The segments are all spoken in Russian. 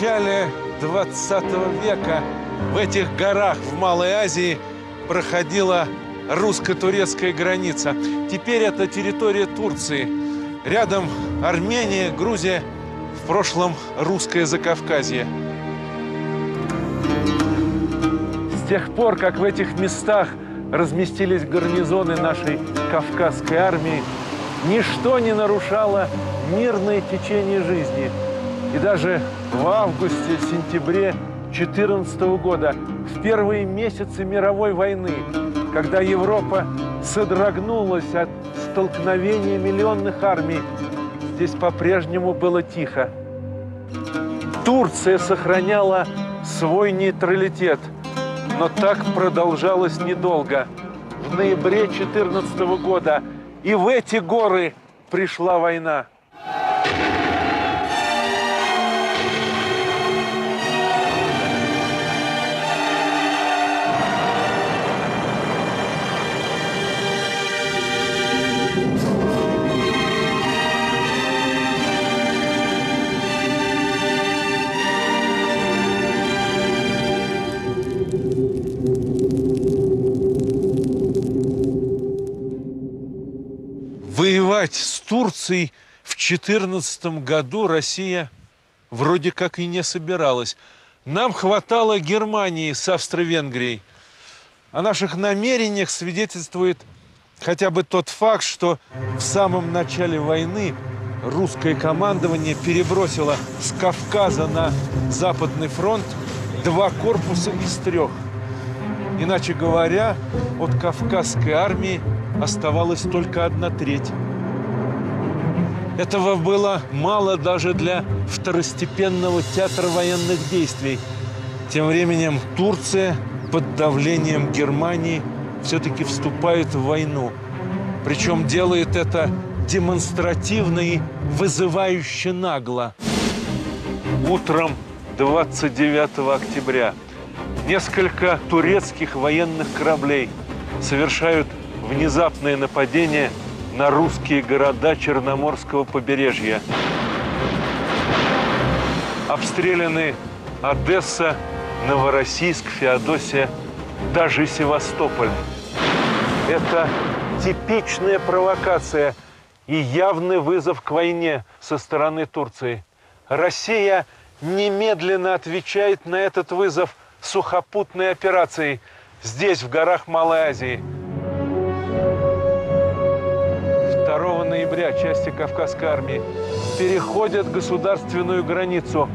начале 20 века в этих горах в Малой Азии проходила русско-турецкая граница. Теперь это территория Турции. Рядом Армения, Грузия, в прошлом русское Закавказье. С тех пор, как в этих местах разместились гарнизоны нашей Кавказской армии, ничто не нарушало мирное течение жизни. И даже в августе-сентябре 14 года, в первые месяцы мировой войны, когда Европа содрогнулась от столкновения миллионных армий, здесь по-прежнему было тихо. Турция сохраняла свой нейтралитет, но так продолжалось недолго. В ноябре 14 года и в эти горы пришла война. Воевать с Турцией в 14 году Россия вроде как и не собиралась. Нам хватало Германии с Австро-Венгрией. О наших намерениях свидетельствует хотя бы тот факт, что в самом начале войны русское командование перебросило с Кавказа на Западный фронт 2 корпуса из 3. Иначе говоря, от Кавказской армии оставалась только 1/3. Этого было мало даже для второстепенного театра военных действий. Тем временем Турция под давлением Германии все-таки вступает в войну. Причем делает это демонстративно и вызывающе нагло. Утром 29 октября несколько турецких военных кораблей совершают внезапное нападение на русские города Черноморского побережья. Обстреляны Одесса, Новороссийск, Феодосия, даже Севастополь. Это типичная провокация и явный вызов к войне со стороны Турции. Россия немедленно отвечает на этот вызов сухопутной операцией здесь, в горах Малой Азии. 2 ноября части Кавказской армии переходят государственную границу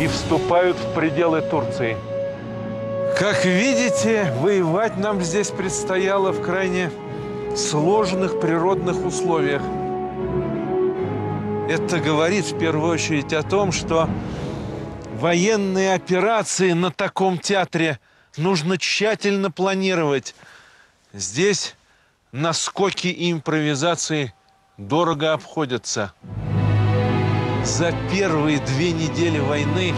и вступают в пределы Турции. Как видите, воевать нам здесь предстояло в крайне сложных природных условиях. Это говорит в первую очередь о том, что военные операции на таком театре нужно тщательно планировать. Здесь наскоки и импровизации дорого обходятся. За первые 2 недели войны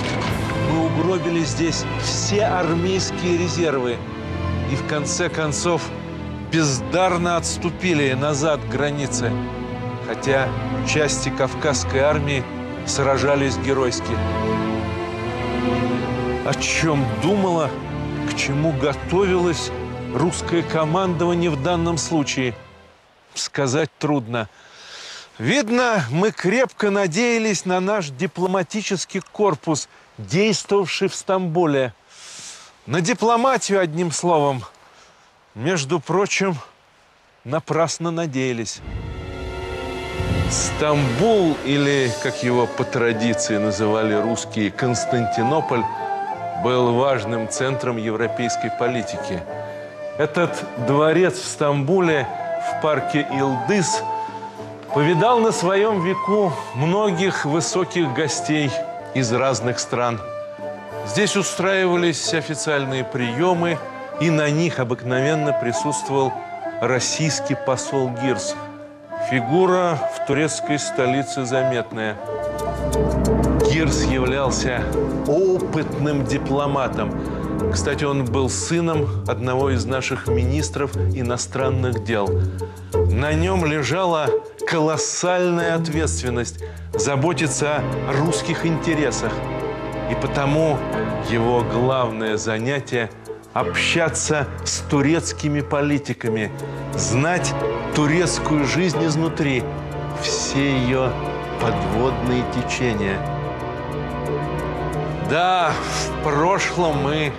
мы угробили здесь все армейские резервы и в конце концов бездарно отступили назад к границе, хотя части Кавказской армии сражались геройски. О чем думала, к чему готовилась русское командование в данном случае, сказать трудно. Видно, мы крепко надеялись на наш дипломатический корпус, действовавший в Стамбуле. На дипломатию, одним словом. Между прочим, напрасно надеялись. Стамбул, или, как его по традиции называли русские, Константинополь, был важным центром европейской политики. Этот дворец в Стамбуле, в парке Илдыс, повидал на своем веку многих высоких гостей из разных стран. Здесь устраивались официальные приемы, и на них обыкновенно присутствовал российский посол Гирс. Фигура в турецкой столице заметная. Гирс являлся опытным дипломатом. Кстати, он был сыном одного из наших министров иностранных дел. На нем лежала колоссальная ответственность заботиться о русских интересах. И потому его главное занятие – общаться с турецкими политиками, знать турецкую жизнь изнутри, все ее подводные течения. Да, в прошлом мы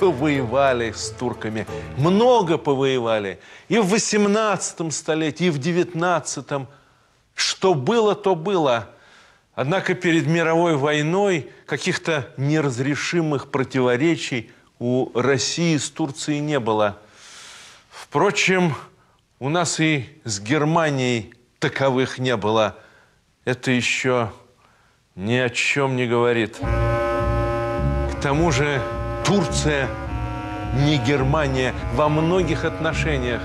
повоевали с турками, много повоевали, и в 18 столетии, и в 19-м. Что было, то было. Однако перед мировой войной каких-то неразрешимых противоречий у России с Турцией не было. Впрочем, у нас и с Германией таковых не было. Это еще ни о чем не говорит. К тому же Турция не Германия во многих отношениях.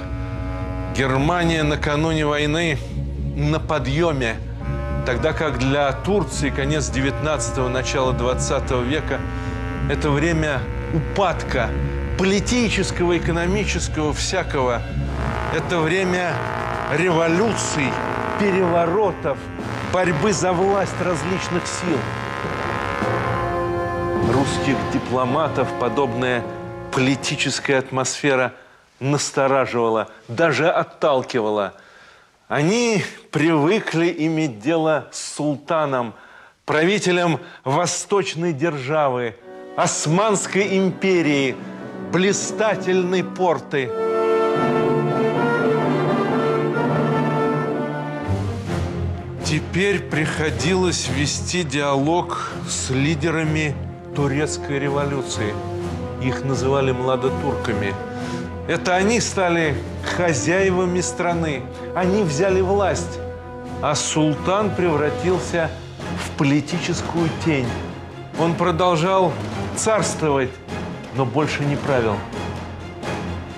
Германия накануне войны на подъеме, тогда как для Турции конец 19-го, начало 20 века – это время упадка политического, экономического, всякого. Это время революций, переворотов, борьбы за власть различных сил. Русских дипломатов подобная политическая атмосфера настораживала, даже отталкивала. Они привыкли иметь дело с султаном, правителем восточной державы, Османской империи, блистательной порты. Теперь приходилось вести диалог с лидерами турецкой революции. Их называли младотурками. Это они стали хозяевами страны. Они взяли власть, а султан превратился в политическую тень. Он продолжал царствовать, но больше не правил.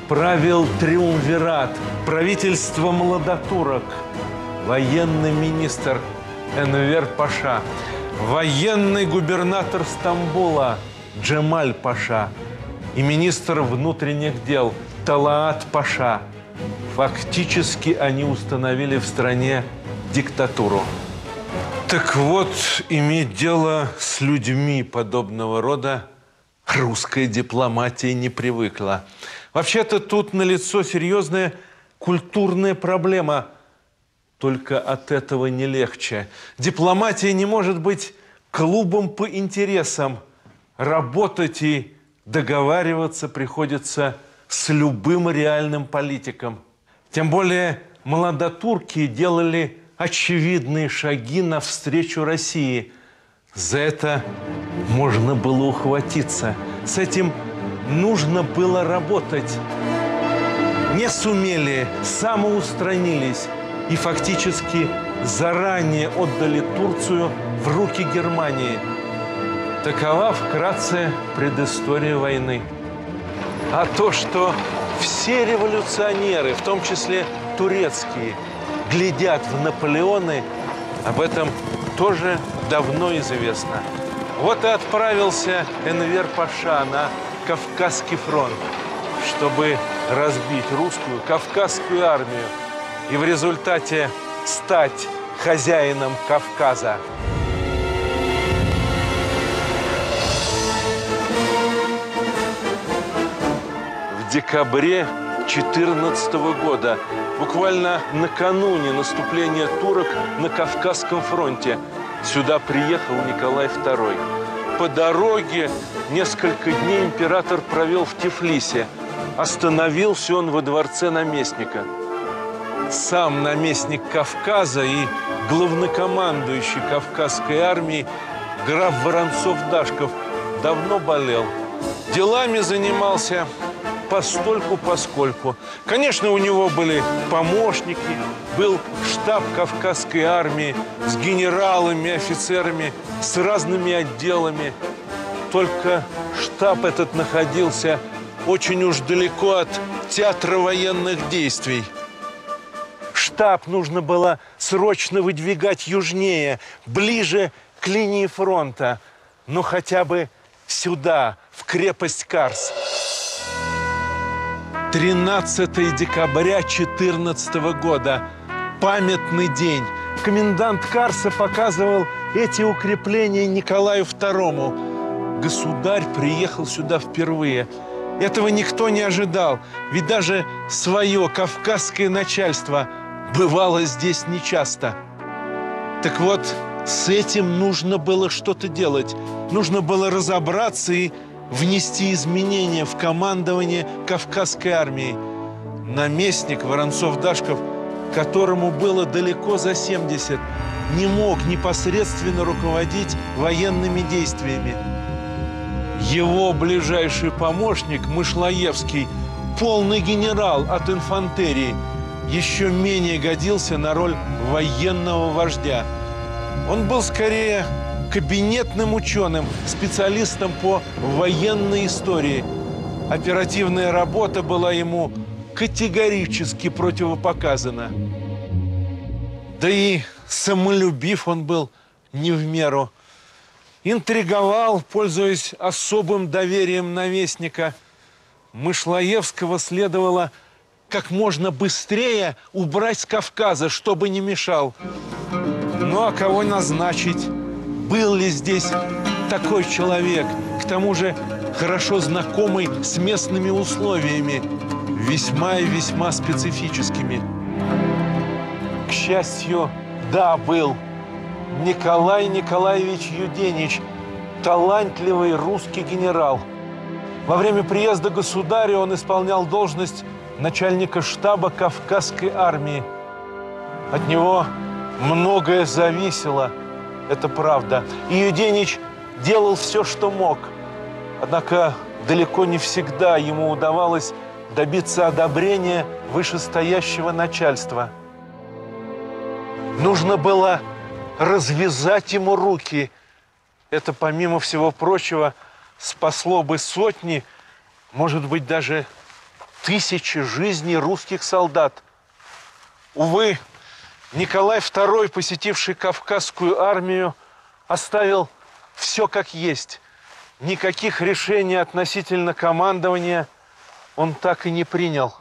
Правил триумвират, правительство младотурок, военный министр Энвер Паша, военный губернатор Стамбула Джемаль Паша и министр внутренних дел Талаат Паша. Фактически они установили в стране диктатуру. Так вот, иметь дело с людьми подобного рода русская дипломатия не привыкла. Вообще-то тут налицо серьезная культурная проблема. Только от этого не легче. Дипломатия не может быть клубом по интересам. Работать и договариваться приходится с любым реальным политиком. Тем более молодотурки делали очевидные шаги навстречу России. За это можно было ухватиться. С этим нужно было работать. Не сумели, самоустранились и фактически заранее отдали Турцию в руки Германии. Такова вкратце предыстория войны. А то, что все революционеры, в том числе турецкие, глядят в Наполеоны, об этом тоже давно известно. Вот и отправился Энвер Паша на Кавказский фронт, чтобы разбить русскую Кавказскую армию и в результате стать хозяином Кавказа. В декабре 14 года, буквально накануне наступления турок на Кавказском фронте, сюда приехал Николай II. По дороге несколько дней император провел в Тифлисе. Остановился он во дворце наместника. Сам наместник Кавказа и главнокомандующий Кавказской армией граф Воронцов-Дашков давно болел. Делами занимался постольку, поскольку. Конечно, у него были помощники, был штаб Кавказской армии с генералами, офицерами, с разными отделами. Только штаб этот находился очень уж далеко от театра военных действий. Штаб нужно было срочно выдвигать южнее, ближе к линии фронта, но хотя бы сюда, в крепость Карс. 13 декабря 14 года. Памятный день. Комендант Карса показывал эти укрепления Николаю II. государь приехал сюда впервые. Этого никто не ожидал, ведь даже свое кавказское начальство бывало здесь нечасто. Так вот, с этим нужно было что-то делать. Нужно было разобраться и внести изменения в командование Кавказской армии. Наместник Воронцов-Дашков, которому было далеко за 70, не мог непосредственно руководить военными действиями. Его ближайший помощник, Мышлаевский, полный генерал от инфантерии, еще менее годился на роль военного вождя. Он был скорее кабинетным ученым, специалистом по военной истории. Оперативная работа была ему категорически противопоказана. Да и самолюбив он был не в меру. Интриговал, пользуясь особым доверием наместника. Мышлаевского следовало как можно быстрее убрать с Кавказа, чтобы не мешал. Ну а кого назначить? Был ли здесь такой человек, к тому же хорошо знакомый с местными условиями, весьма и весьма специфическими? К счастью, да, был. Николай Николаевич Юденич, талантливый русский генерал. Во время приезда государя он исполнял должность начальника штаба Кавказской армии. От него многое зависело, это правда. И Юденич делал все, что мог. Однако далеко не всегда ему удавалось добиться одобрения вышестоящего начальства. Нужно было развязать ему руки. Это, помимо всего прочего, спасло бы сотни, может быть, даже тысячи жизней русских солдат. Увы, Николай II, посетивший Кавказскую армию, оставил все как есть. Никаких решений относительно командования он так и не принял.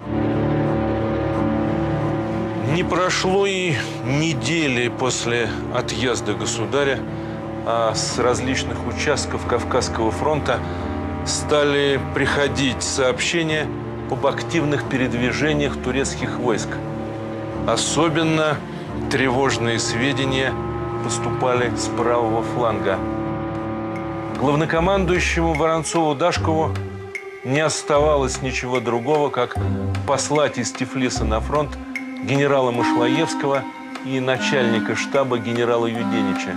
Не прошло и недели после отъезда государя, а с различных участков Кавказского фронта стали приходить сообщения об активных передвижениях турецких войск. Особенно тревожные сведения поступали с правого фланга. Главнокомандующему Воронцову-Дашкову не оставалось ничего другого, как послать из Тифлиса на фронт генерала Мышлаевского и начальника штаба генерала Юденича.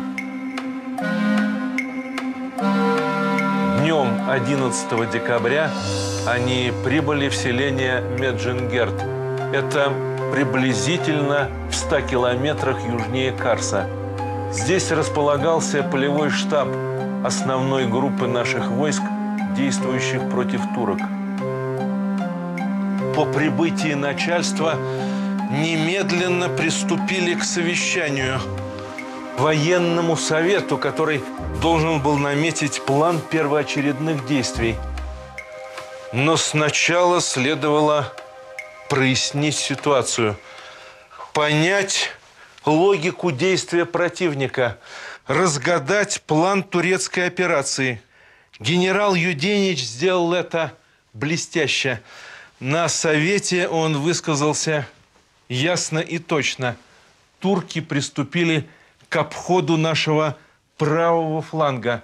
Днем 11 декабря они прибыли в селение Меджингерт. Это приблизительно в 100 километрах южнее Карса. Здесь располагался полевой штаб основной группы наших войск, действующих против турок. По прибытии начальства немедленно приступили к совещанию, военному совету, который должен был наметить план первоочередных действий. Но сначала следовало прояснить ситуацию, понять логику действия противника, разгадать план турецкой операции. Генерал Юденич сделал это блестяще. На совете он высказался ясно и точно. Турки приступили к обходу нашего правого фланга.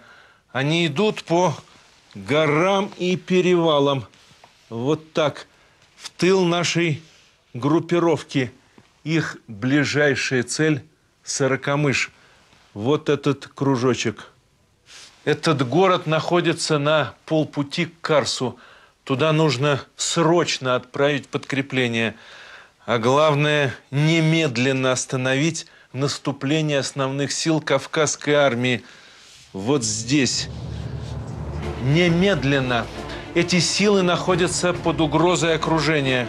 Они идут по горам и перевалам. Вот так, в тыл нашей группировки. Их ближайшая цель – Сарыкамыш. Вот этот кружочек. Этот город находится на полпути к Карсу. Туда нужно срочно отправить подкрепление. А главное, немедленно остановить наступление основных сил Кавказской армии. Вот здесь. Немедленно. Эти силы находятся под угрозой окружения.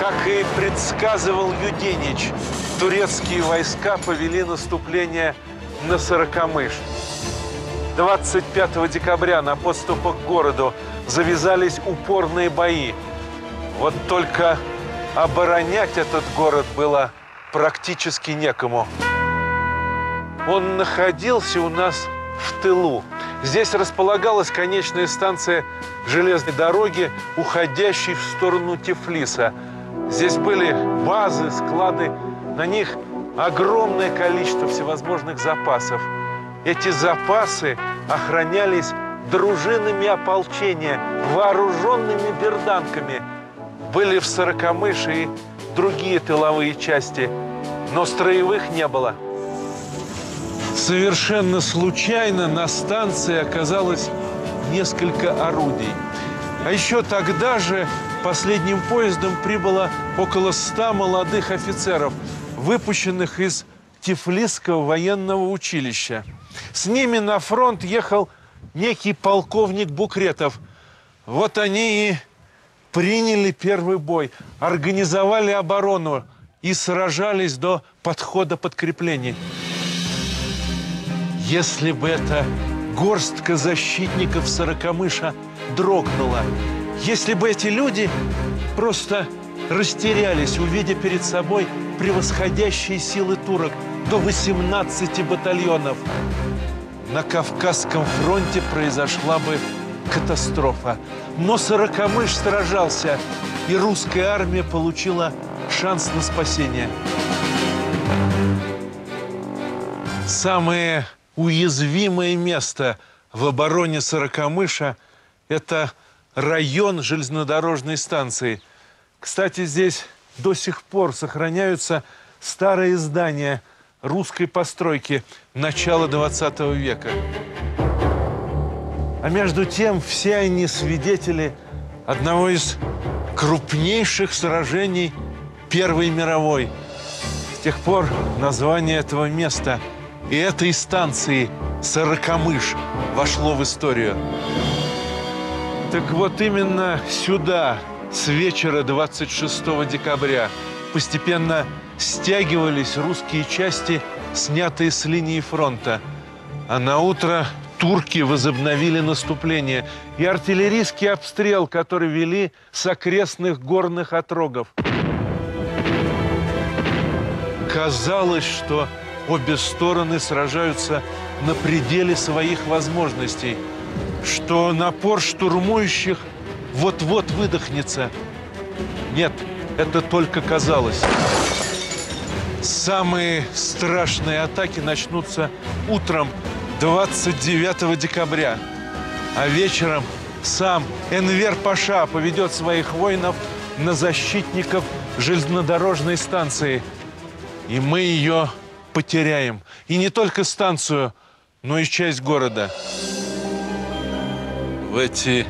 Как и предсказывал Юденич, турецкие войска повели наступление на Сарыкамыш. 25 декабря на подступах к городу завязались упорные бои. Вот только оборонять этот город было практически некому. он находился у нас в тылу. Здесь располагалась конечная станция железной дороги, уходящей в сторону Тифлиса. Здесь были базы, склады, на них огромное количество всевозможных запасов. Эти запасы охранялись дружинами ополчения, вооруженными берданками. Были в Сарыкамыше и другие тыловые части, но строевых не было. Совершенно случайно на станции оказалось несколько орудий. А еще тогда же последним поездом прибыло около 100 молодых офицеров, выпущенных из Тифлисского военного училища. С ними на фронт ехал некий полковник Букретов. Вот они и приняли первый бой, организовали оборону и сражались до подхода подкреплений. Если бы эта горстка защитников Сарыкамыша дрогнула, если бы эти люди просто растерялись, увидя перед собой превосходящие силы турок до 18 батальонов, на Кавказском фронте произошла бы катастрофа. Но Сарыкамыш сражался, и русская армия получила шанс на спасение. Самые уязвимое место в обороне Сарыкамыша – это район железнодорожной станции. Кстати, здесь до сих пор сохраняются старые здания русской постройки начала 20 века. А между тем, все они свидетели одного из крупнейших сражений Первой мировой. С тех пор название этого места – и этой станции Сарыкамыш вошло в историю. Так вот именно сюда с вечера 26 декабря постепенно стягивались русские части, снятые с линии фронта. А на утро турки возобновили наступление и артиллерийский обстрел, который вели с окрестных горных отрогов. Казалось, что обе стороны сражаются на пределе своих возможностей, что напор штурмующих вот-вот выдохнется. Нет, это только казалось. Самые страшные атаки начнутся утром 29 декабря, а вечером сам Энвер Паша поведет своих воинов на защитников железнодорожной станции, и мы ее потеряем. И не только станцию, но и часть города. В эти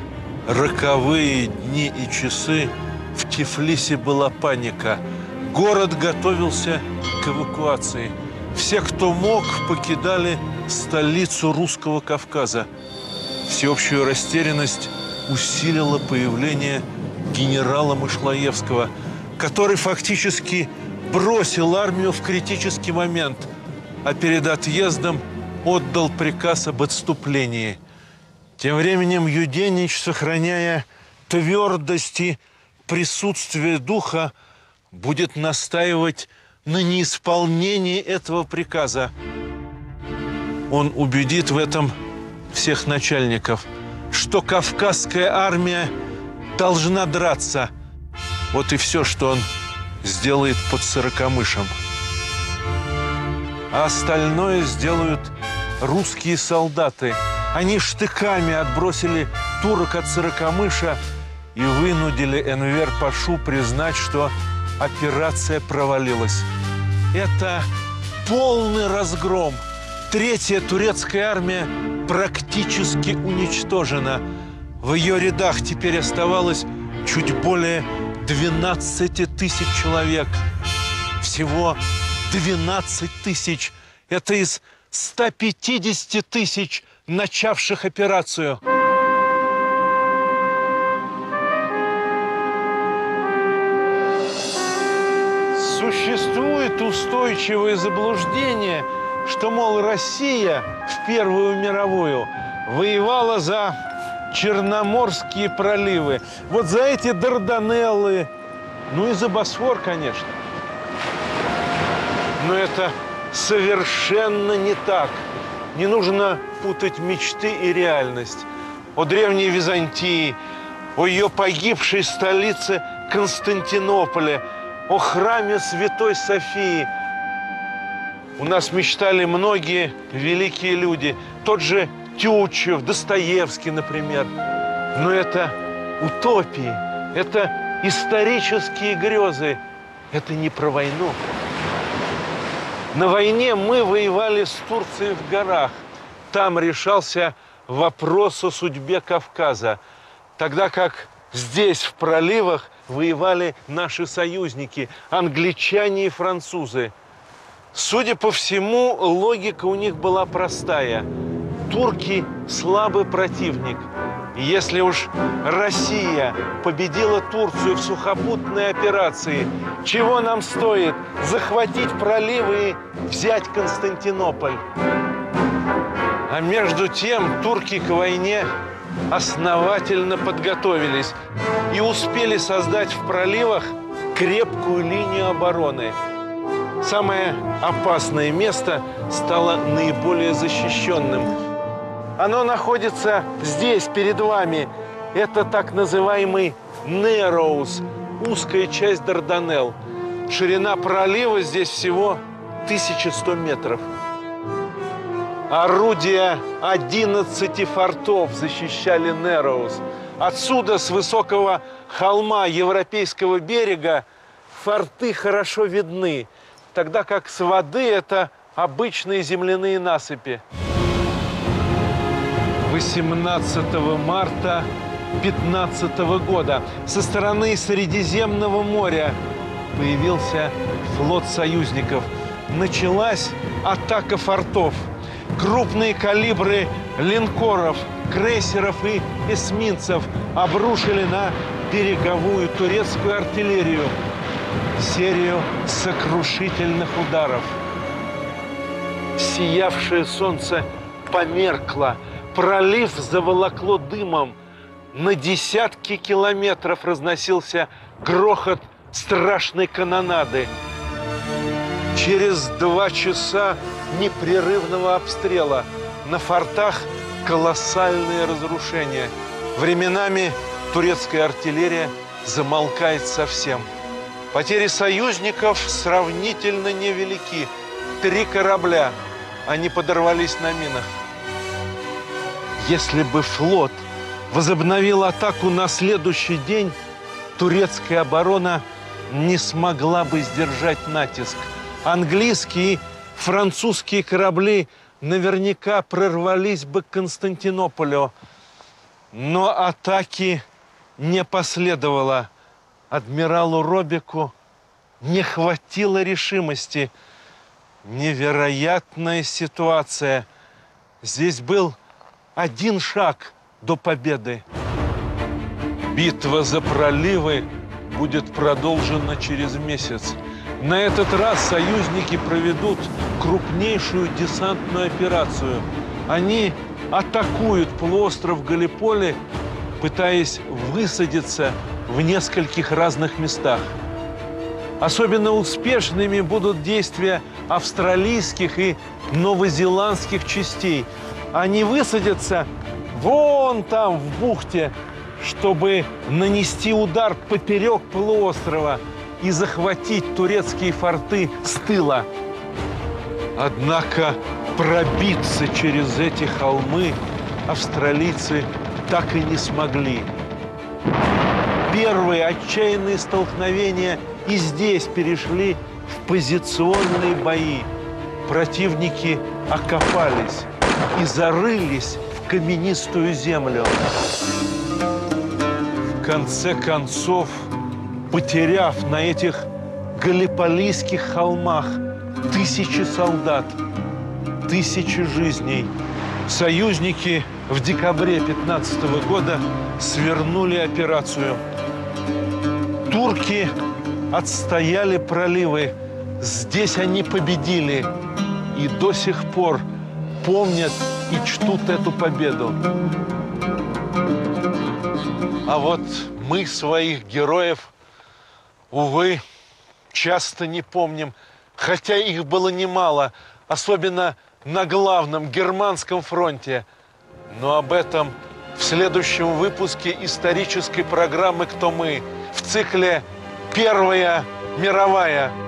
роковые дни и часы в Тифлисе была паника. Город готовился к эвакуации. Все, кто мог, покидали столицу русского Кавказа. Всеобщую растерянность усилило появление генерала Мышлаевского, который фактически бросил армию в критический момент, а перед отъездом отдал приказ об отступлении. Тем временем Юденич, сохраняя твердость и присутствие духа, будет настаивать на неисполнении этого приказа. Он убедит в этом всех начальников, что Кавказская армия должна драться. Вот и все, что он сделает под Сарыкамышем. А остальное сделают русские солдаты. Они штыками отбросили турок от Сарыкамыша и вынудили Энвер Пашу признать, что операция провалилась. Это полный разгром. Третья турецкая армия практически уничтожена. В ее рядах теперь оставалось чуть более 12 тысяч человек. Всего 12 тысяч. Это из 150 тысяч начавших операцию. Существует устойчивое заблуждение, что, мол, Россия в Первую мировую воевала за Черноморские проливы, вот за эти Дарданеллы, ну и за Босфор, конечно. Но это совершенно не так. Не нужно путать мечты и реальность. О древней Византии, о ее погибшей столице Константинополе, о храме Святой Софии. У нас мечтали многие великие люди. Тот же Тютчев, Достоевский, например. Но это утопии, это исторические грезы. Это не про войну. На войне мы воевали с Турцией в горах. Там решался вопрос о судьбе Кавказа. Тогда как здесь, в проливах, воевали наши союзники, англичане и французы. Судя по всему, логика у них была простая. Турки – слабый противник. Если уж Россия победила Турцию в сухопутной операции, чего нам стоит захватить проливы и взять Константинополь? А между тем турки к войне основательно подготовились и успели создать в проливах крепкую линию обороны. Самое опасное место стало наиболее защищенным. Оно находится здесь, перед вами. Это так называемый Нерроуз, узкая часть Дарданелл. Ширина пролива здесь всего 1100 метров. Орудия 11 фортов защищали Нерроуз. Отсюда, с высокого холма европейского берега, форты хорошо видны, тогда как с воды это обычные земляные насыпи. 18 марта 15 года со стороны Средиземного моря появился флот союзников. Началась атака фортов. Крупные калибры линкоров, крейсеров и эсминцев обрушили на береговую турецкую артиллерию серию сокрушительных ударов. Сиявшее солнце померкло. Пролив заволокло дымом. На десятки километров разносился грохот страшной канонады. Через 2 часа непрерывного обстрела на фортах колоссальные разрушения. Временами турецкая артиллерия замолкает совсем. Потери союзников сравнительно невелики. 3 корабля. Они подорвались на минах. Если бы флот возобновил атаку на следующий день, турецкая оборона не смогла бы сдержать натиск. Английские и французские корабли наверняка прорвались бы к Константинополю. Но атаки не последовало. Адмиралу Робеку не хватило решимости. Невероятная ситуация. Здесь был один шаг до победы. Битва за проливы будет продолжена через месяц. На этот раз союзники проведут крупнейшую десантную операцию. Они атакуют полуостров Галлиполи, пытаясь высадиться в нескольких разных местах. Особенно успешными будут действия австралийских и новозеландских частей. Они высадятся вон там, в бухте, чтобы нанести удар поперек полуострова и захватить турецкие форты с тыла. Однако пробиться через эти холмы австралийцы так и не смогли. Первые отчаянные столкновения и здесь перешли в позиционные бои. Противники окопались и зарылись в каменистую землю. В конце концов, потеряв на этих галлиполийских холмах 1000 солдат, 1000 жизней, союзники в декабре 15 года свернули операцию. Турки отстояли проливы. Здесь они победили и до сих пор помнят и чтут эту победу. А вот мы своих героев, увы, часто не помним, хотя их было немало, особенно на главном германском фронте. Но об этом в следующем выпуске исторической программы «Кто мы» в цикле «Первая мировая».